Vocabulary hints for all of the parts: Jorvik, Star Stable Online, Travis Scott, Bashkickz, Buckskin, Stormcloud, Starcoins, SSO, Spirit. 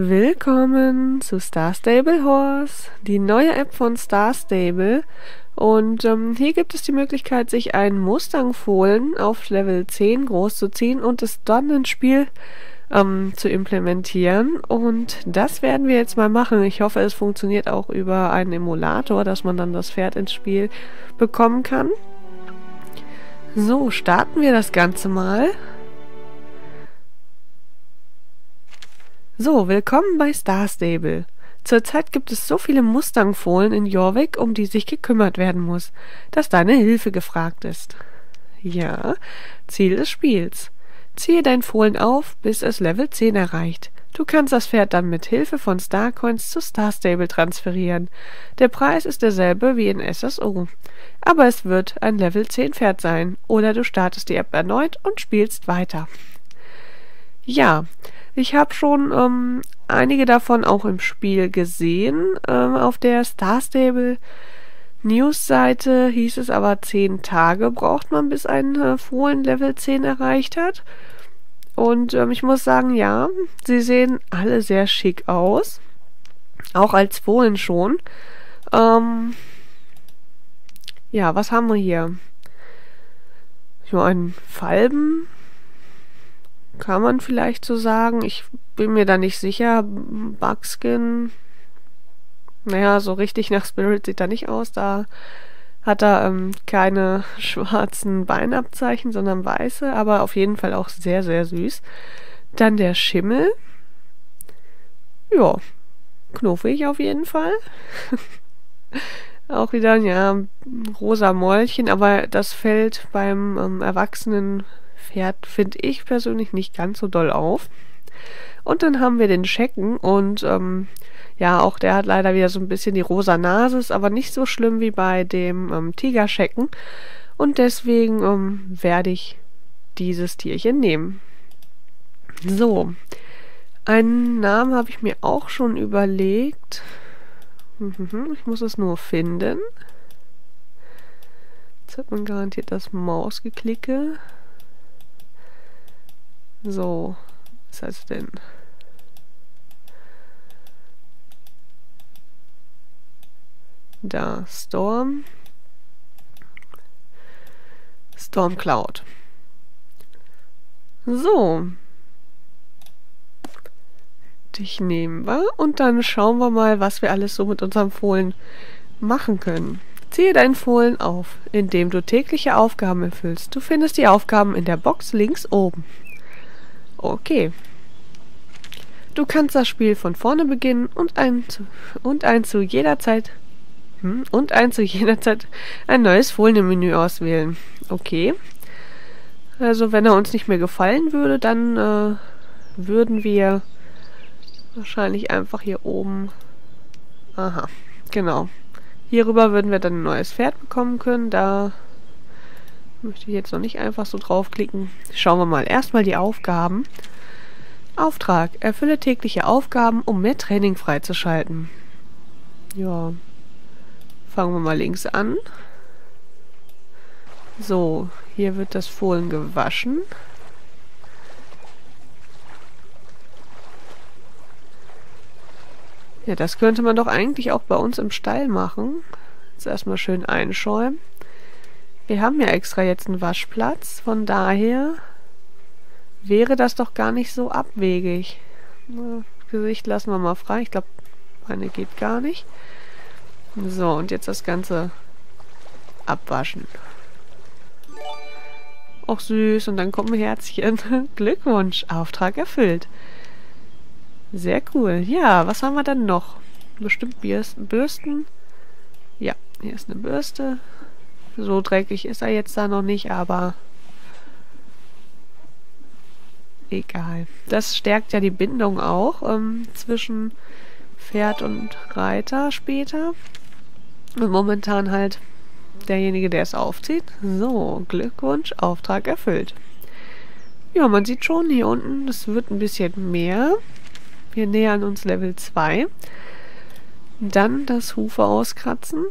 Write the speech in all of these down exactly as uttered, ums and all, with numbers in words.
Willkommen zu Star Stable Horse, die neue App von Star Stable. Und ähm, hier gibt es die Möglichkeit, sich einen Mustang-Fohlen auf Level zehn groß zu ziehen und es dann ins Spiel ähm, zu implementieren. Und das werden wir jetzt mal machen. Ich hoffe, es funktioniert auch über einen Emulator, dass man dann das Pferd ins Spiel bekommen kann. So, starten wir das Ganze mal. So, willkommen bei Star Stable. Zurzeit gibt es so viele Mustang-Fohlen in Jorvik, um die sich gekümmert werden muss, dass deine Hilfe gefragt ist. Ja, Ziel des Spiels. Ziehe dein Fohlen auf, bis es Level zehn erreicht. Du kannst das Pferd dann mit Hilfe von Starcoins zu Star Stable transferieren. Der Preis ist derselbe wie in S S O. Aber es wird ein Level zehn Pferd sein, oder du startest die App erneut und spielst weiter. Ja, ich habe schon ähm, einige davon auch im Spiel gesehen. Ähm, auf der Star Stable News-Seite hieß es aber, zehn Tage braucht man, bis ein äh, Fohlen Level zehn erreicht hat. Und ähm, ich muss sagen, ja, sie sehen alle sehr schick aus. Auch als Fohlen schon. Ähm, ja, was haben wir hier? So einen Falben. Kann man vielleicht so sagen. Ich bin mir da nicht sicher. Buckskin. Naja, so richtig nach Spirit sieht er nicht aus. Da hat er ähm, keine schwarzen Beinabzeichen, sondern weiße. Aber auf jeden Fall auch sehr, sehr süß. Dann der Schimmel. Ja, knuffig auf jeden Fall. Auch wieder, ja, rosa Mäulchen. Aber das fällt beim ähm, Erwachsenen Pferd finde ich persönlich nicht ganz so doll auf. Und dann haben wir den Schecken und ähm, ja, auch der hat leider wieder so ein bisschen die rosa Nase, ist aber nicht so schlimm wie bei dem ähm, Tigerschecken. Und deswegen ähm, werde ich dieses Tierchen nehmen. So, einen Namen habe ich mir auch schon überlegt. Ich muss es nur finden. Jetzt hat man garantiert das Mausgeklicke. So, was heißt denn? Da, Storm. Stormcloud. So. Dich nehmen wir und dann schauen wir mal, was wir alles so mit unserem Fohlen machen können. Ziehe deinen Fohlen auf, indem du tägliche Aufgaben erfüllst. Du findest die Aufgaben in der Box links oben. Okay. Du kannst das Spiel von vorne beginnen und ein zu, und ein zu jeder Zeit hm, und ein zu jeder Zeit ein neues Fohlenmenü auswählen. Okay. Also wenn er uns nicht mehr gefallen würde, dann äh, würden wir wahrscheinlich einfach hier oben. Aha, genau. Hierüber würden wir dann ein neues Pferd bekommen können. Da möchte ich jetzt noch nicht einfach so draufklicken. Schauen wir mal. Erstmal die Aufgaben. Auftrag. Erfülle tägliche Aufgaben, um mehr Training freizuschalten. Ja. Fangen wir mal links an. So. Hier wird das Fohlen gewaschen. Ja, das könnte man doch eigentlich auch bei uns im Stall machen. Jetzt erstmal schön einschäumen. Wir haben ja extra jetzt einen Waschplatz, von daher wäre das doch gar nicht so abwegig. Na, das Gesicht lassen wir mal frei. Ich glaube, meine geht gar nicht. So, und jetzt das Ganze abwaschen. Auch süß, und dann kommt ein Herzchen. Glückwunsch, Auftrag erfüllt. Sehr cool. Ja, was haben wir dann noch? Bestimmt Bürsten. Ja, hier ist eine Bürste. So dreckig ist er jetzt da noch nicht, aber egal. Das stärkt ja die Bindung auch ähm, zwischen Pferd und Reiter später. Und momentan halt derjenige, der es aufzieht. So, Glückwunsch, Auftrag erfüllt. Ja, man sieht schon hier unten, es wird ein bisschen mehr. Wir nähern uns Level zwei. Dann das Hufe auskratzen.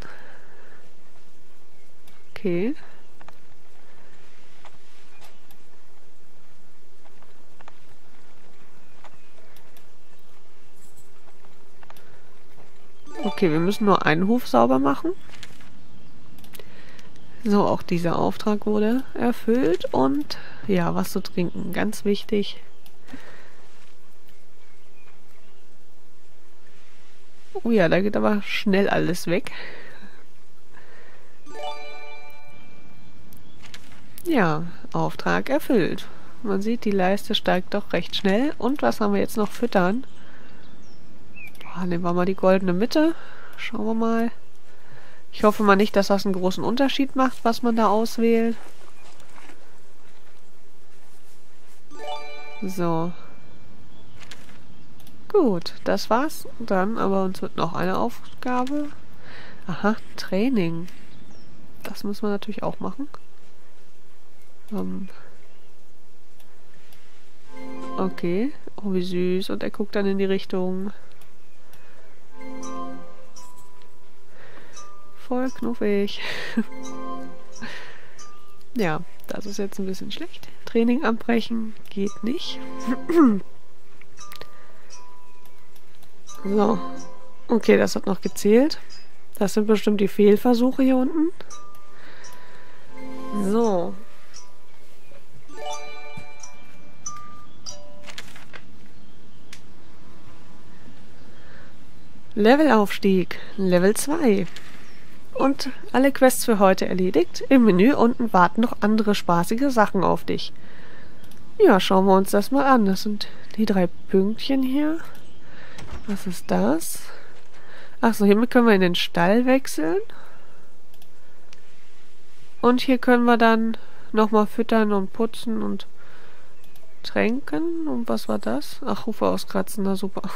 Okay. Okay, wir müssen nur einen Hof sauber machen. So, auch dieser Auftrag wurde erfüllt. Und ja, was zu trinken, ganz wichtig. Oh ja, da geht aber schnell alles weg. Ja, Auftrag erfüllt. Man sieht, die Leiste steigt doch recht schnell. Und was haben wir jetzt noch? Füttern. Boah, nehmen wir mal die goldene Mitte. Schauen wir mal. Ich hoffe mal nicht, dass das einen großen Unterschied macht, was man da auswählt. So. Gut, das war's. Dann, aber uns wird noch eine Aufgabe. Aha, Training. Das müssen wir natürlich auch machen. Ähm... Okay. Oh, wie süß. Und er guckt dann in die Richtung. Voll knuffig. Ja, das ist jetzt ein bisschen schlecht. Training abbrechen geht nicht. So. Okay, das hat noch gezählt. Das sind bestimmt die Fehlversuche hier unten. So. Levelaufstieg, Level zwei. Und alle Quests für heute erledigt. Im Menü unten warten noch andere spaßige Sachen auf dich. Ja, schauen wir uns das mal an. Das sind die drei Pünktchen hier. Was ist das? Achso, hiermit können wir in den Stall wechseln. Und hier können wir dann nochmal füttern und putzen und tränken. Und was war das? Ach, Hufe auskratzen, na super.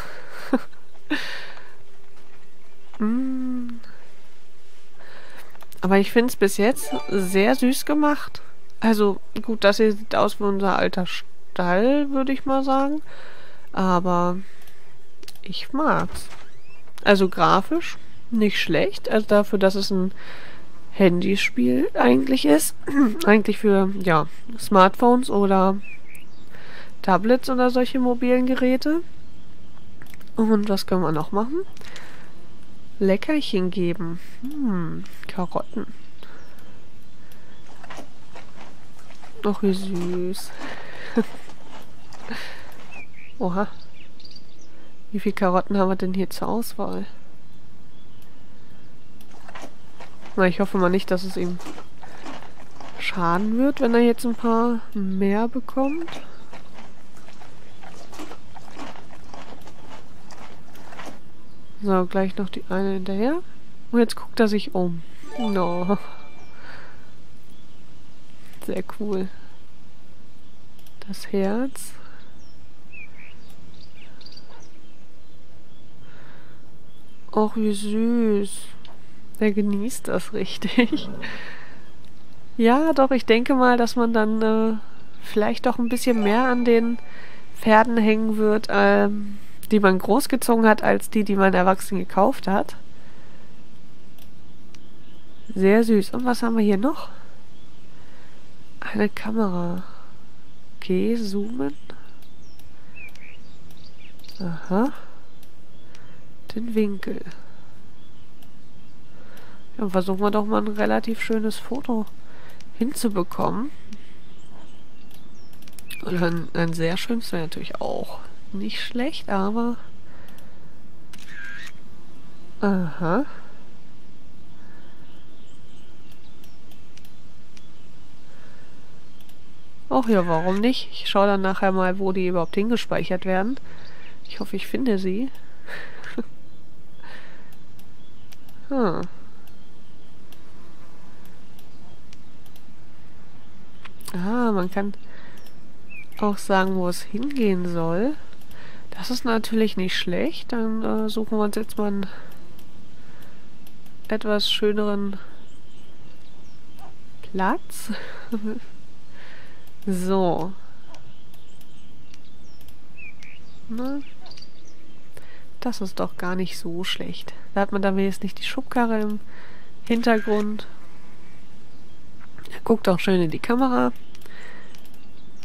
Aber ich finde es bis jetzt sehr süß gemacht. Also gut, das hier sieht aus wie unser alter Stall, würde ich mal sagen. Aber ich mag's. Also grafisch nicht schlecht. Also dafür, dass es ein Handyspiel eigentlich ist. Eigentlich für, ja, Smartphones oder Tablets oder solche mobilen Geräte. Und was können wir noch machen? Leckerchen geben. Hm, Karotten. Ach, wie süß. Oha. Wie viele Karotten haben wir denn hier zur Auswahl? Na, ich hoffe mal nicht, dass es ihm schaden wird, wenn er jetzt ein paar mehr bekommt. So, gleich noch die eine hinterher. Und jetzt guckt er sich um. No. Sehr cool. Das Herz. Och, wie süß. Der genießt das richtig. Ja, doch, ich denke mal, dass man dann äh, vielleicht doch ein bisschen mehr an den Pferden hängen wird, ähm... die man großgezogen hat, als die, die man erwachsen gekauft hat. Sehr süß. Und was haben wir hier noch? Eine Kamera. Okay, zoomen. Aha. Den Winkel. Ja, versuchen wir doch mal ein relativ schönes Foto hinzubekommen. Oder ein, ein sehr schönes wäre natürlich auch. Nicht schlecht, aber... Aha. Ach ja, warum nicht? Ich schaue dann nachher mal, wo die überhaupt hingespeichert werden. Ich hoffe, ich finde sie. Hm. Ah, man kann auch sagen, wo es hingehen soll. Das ist natürlich nicht schlecht. Dann äh, suchen wir uns jetzt mal einen etwas schöneren Platz. So. Na, das ist doch gar nicht so schlecht. Da hat man dann jetzt nicht die Schubkarre im Hintergrund. Er guckt auch schön in die Kamera.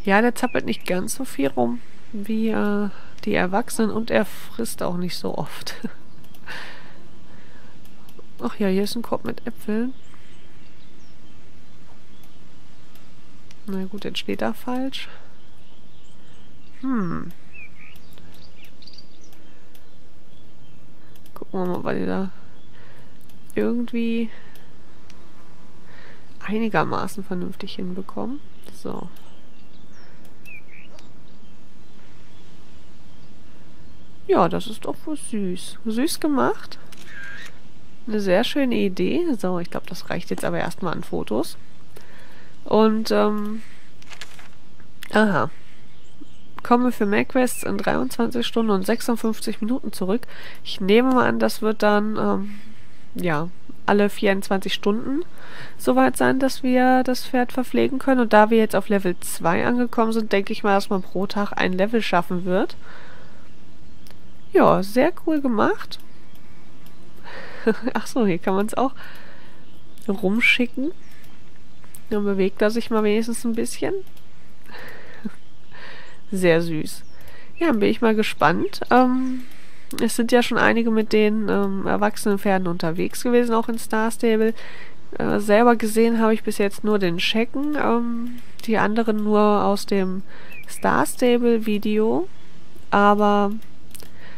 Ja, der zappelt nicht ganz so viel rum wie... Äh, die Erwachsenen, und er frisst auch nicht so oft. Ach ja, hier ist ein Korb mit Äpfeln. Na gut, jetzt steht da falsch. Hm. Gucken wir mal, weil die da irgendwie einigermaßen vernünftig hinbekommen. So. Ja, das ist doch wohl süß. Süß gemacht. Eine sehr schöne Idee. So, ich glaube, das reicht jetzt aber erstmal an Fotos. Und, ähm, aha. Komme für mehr Quests in dreiundzwanzig Stunden und sechsundfünfzig Minuten zurück. Ich nehme mal an, das wird dann, ähm, ja, alle vierundzwanzig Stunden soweit sein, dass wir das Pferd verpflegen können. Und da wir jetzt auf Level zwei angekommen sind, denke ich mal, dass man pro Tag ein Level schaffen wird. Ja, sehr cool gemacht. Achso, hier kann man es auch rumschicken. Dann bewegt er sich mal wenigstens ein bisschen. Sehr süß. Ja, bin ich mal gespannt. Ähm, es sind ja schon einige mit den ähm, erwachsenen Pferden unterwegs gewesen, auch in Star Stable. Äh, selber gesehen habe ich bis jetzt nur den Schecken. Ähm, die anderen nur aus dem Star Stable Video. Aber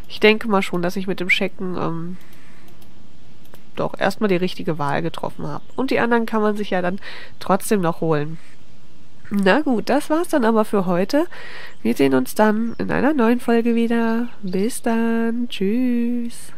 ich denke mal schon, dass ich mit dem Schecken ähm, doch erstmal die richtige Wahl getroffen habe. Und die anderen kann man sich ja dann trotzdem noch holen. Na gut, das war's dann aber für heute. Wir sehen uns dann in einer neuen Folge wieder. Bis dann. Tschüss.